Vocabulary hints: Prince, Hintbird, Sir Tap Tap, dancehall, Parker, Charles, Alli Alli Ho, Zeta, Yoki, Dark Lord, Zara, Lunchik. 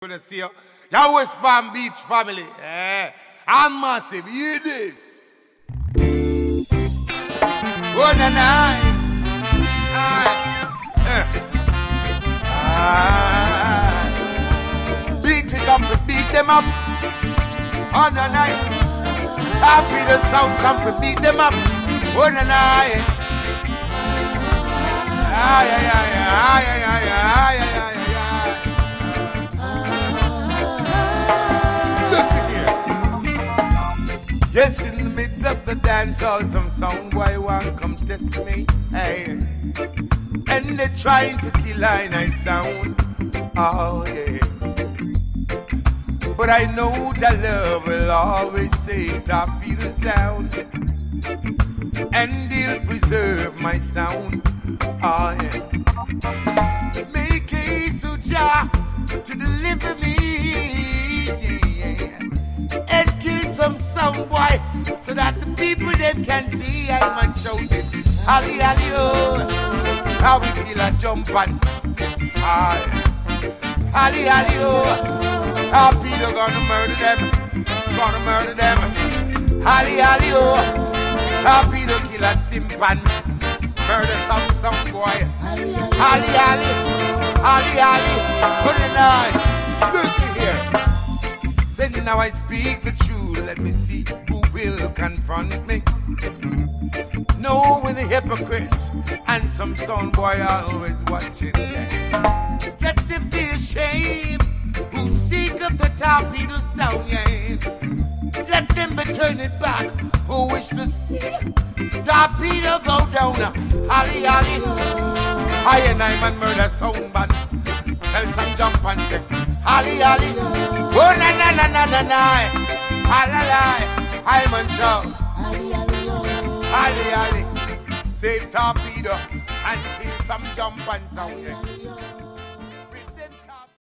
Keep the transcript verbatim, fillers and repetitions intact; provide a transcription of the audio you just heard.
When you see your West Palm Beach family, yeah, I'm massive. Hear this. What a night. Ah, beat it up, beat them up. On the night, top of the sound, come to beat them up. What a night. Ah, yeah, yeah, yeah, yeah, yeah, yeah, yeah, yeah, yeah. Yes, in the midst of the dance hall, some sound boy won't come test me, hey. And they're trying to kill I and I sound, oh yeah. But I know your love will always say top of the sound, and he'll preserve my sound, oh yeah. Make a suja to deliver me, yeah. Some sound boy, so that the people them can see I'm and shouting Alli Alli Ho, how we feel a jump on. Alli Alli Ho, torpedo gonna murder them, gonna murder them. Alli Alli Ho, torpedo kill a timpan, murder some sound boy. Alli Alli, Alli Alli, good night. Look here, say now I speak the truth. Let me see who will confront me. Knowing the hypocrites and some sound boy are always watching them. Let them be ashamed who seek up the torpedo sound, yeah. Let them be turning back who wish to see torpedo go down. Alli Alli Ho, I and I man murder sound man. Tell some jump and say Alli Alli Ho, oh na na na na na na. Alli Alli, I'm on show. Alli Alli, Alli Alli, save torpedo and kill some jump and sound.